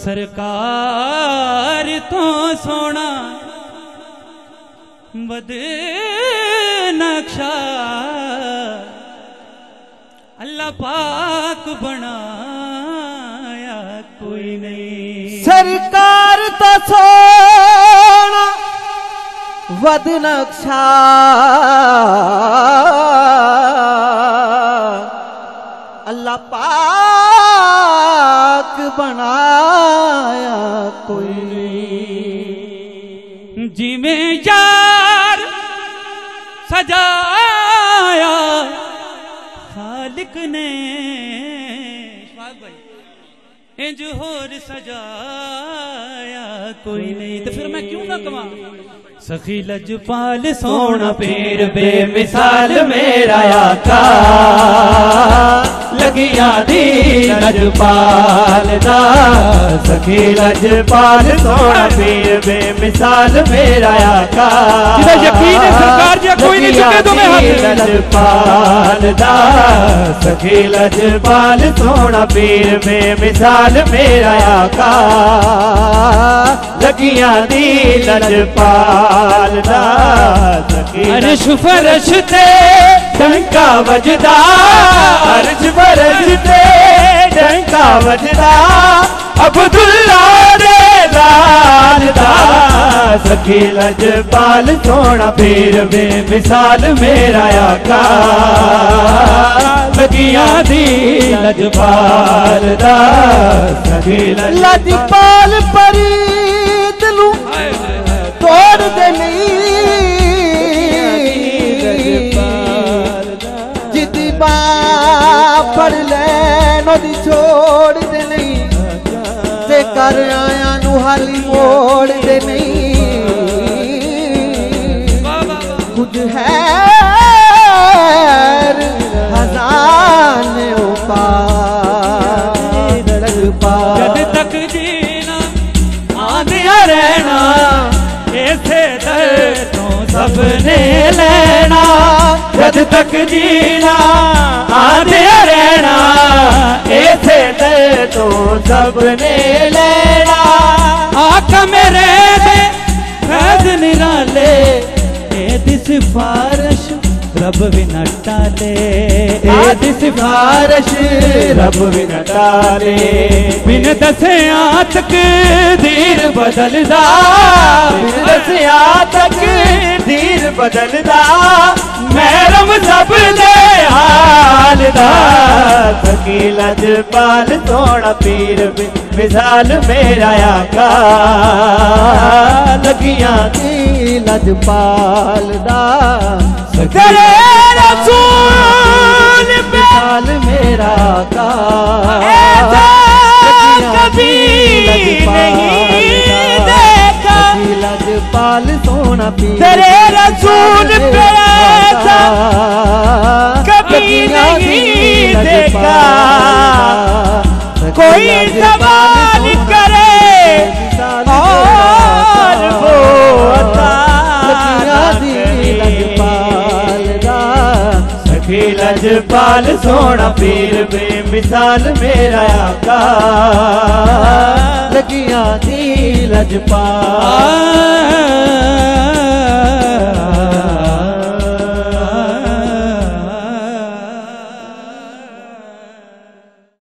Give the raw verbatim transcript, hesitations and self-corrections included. सरकार तो सोना बद नक्शा अल्लाह पाक बनाया कोई नहीं। सरकार तो सोना बद नक्शा अल्लाह पाक बनाया कोई नहीं। जिमें यार सजाया खालिक ने शवाब भाई इंज होर सजाया कोई नहीं। तो फिर मैं क्यों ना कमा। सखी लजपाल सोहना पीर बेमिसाल मेरा आका लगिया दी लजपाल दा। सखी लजपाल सोहना पीर बेमिसाल मेरा आका लगिया दी लजपाल दा। सखी लजपाल सोहना पीर बेमिसाल मेरा आका लगिया दी लजपाल दा। अर्श फरश ते डंका बजदा अर्श फरश ते डंका बजदा अब्दुल्ला दे लाल दा। सखी लजपाल सोहना पीर बेमिसाल मेरा आका लगिया दी लजपाल दा। सखी लजपाल परी तोड़ दे जिदी बापड़ लैन ओदी छोड़ दे नहीं ते कर आया नू हाली मोड़ दे नहीं। कुछ है हजाने उपार जद तक जीना आंधिया रहना ऐसे दर तो सबने लेना। जद तक जीना आते रहना ऐसे दर तो सबने लेना। आका में रहते फैज निराले ऐसी सिफारिश रब भी न टाले ऐसी सिफारिश रब भी न टाले। बिन दसे आतक दीर बदलदा बिन दसे आतक दीर बदलदा मैरम सब दे हाल दा। सखी लजपाल सोहना पीर बेमिसाल मेरा आका लगिया दी लजपाल दा। तेरे रसूल बेमिसाल मेरा आका कभी नहीं देखा। लजपाल सोहना पीर तेरे रसूल बेमिसाल कभी नहीं देखा। कोई सवाल करे और वो अता सखी लजपाल सोहना पीर बेमिसाल मेरा आका लगिया दी लजपाल।